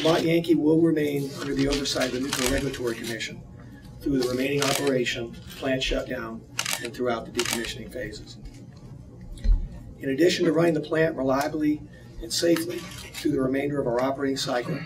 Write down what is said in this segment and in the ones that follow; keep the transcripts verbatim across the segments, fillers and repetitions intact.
Vermont Yankee will remain under the oversight of the Nuclear Regulatory Commission through the remaining operation, plant shutdown, and throughout the decommissioning phases. In addition to running the plant reliably and safely through the remainder of our operating cycle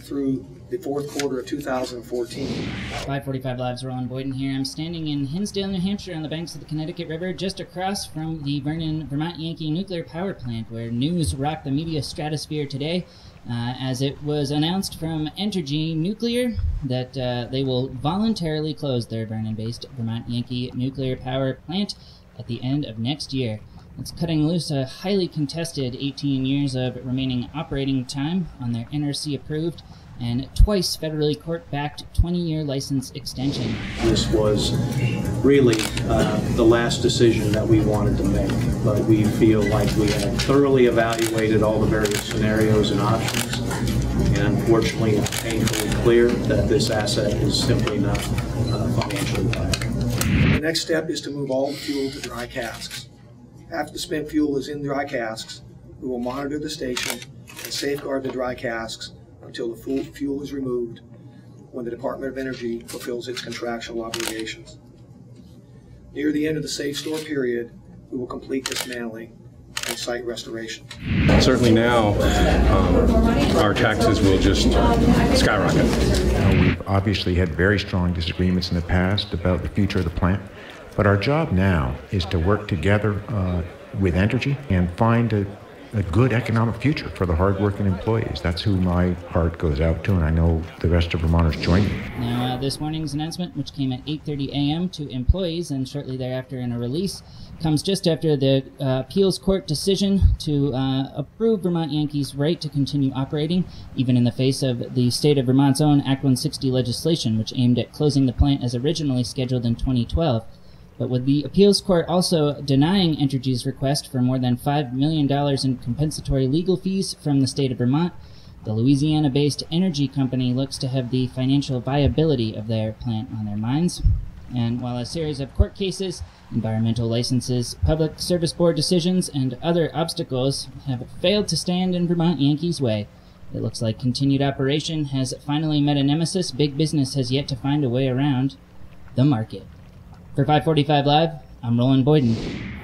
through the fourth quarter of two thousand fourteen. five forty-five Live's Roland Boyden here. I'm standing in Hinsdale, New Hampshire on the banks of the Connecticut River, just across from the Vernon, Vermont Yankee nuclear power plant, where news rocked the media stratosphere today uh, as it was announced from Entergy Nuclear that uh, they will voluntarily close their Vernon-based Vermont Yankee nuclear power plant at the end of next year. It's cutting loose a highly contested eighteen years of remaining operating time on their N R C-approved and twice federally court-backed twenty-year license extension. This was really uh, the last decision that we wanted to make, but we feel like we have thoroughly evaluated all the various scenarios and options, and unfortunately it's painfully clear that this asset is simply not uh, financially viable. The next step is to move all fuel to dry casks. After the spent fuel is in dry casks, we will monitor the station and safeguard the dry casks until the fuel is removed when the Department of Energy fulfills its contractual obligations. Near the end of the safe store period, we will complete dismantling and site restoration. Certainly now, um, our taxes will just skyrocket. Now, we've obviously had very strong disagreements in the past about the future of the plant. But our job now is to work together uh, with Entergy and find a, a good economic future for the hardworking employees. That's who my heart goes out to, and I know the rest of Vermonters join me. Now, uh, this morning's announcement, which came at eight thirty a m to employees and shortly thereafter in a release, comes just after the uh, appeals court decision to uh, approve Vermont Yankee's right to continue operating, even in the face of the state of Vermont's own Act one sixty legislation, which aimed at closing the plant as originally scheduled in twenty twelve. But with the appeals court also denying Entergy's request for more than five million dollars in compensatory legal fees from the state of Vermont, the Louisiana-based energy company looks to have the financial viability of their plant on their minds. And while a series of court cases, environmental licenses, public service board decisions, and other obstacles have failed to stand in Vermont Yankee's way, it looks like continued operation has finally met a nemesis big business has yet to find a way around: the market. For five forty-five Live, I'm Roland Boyden.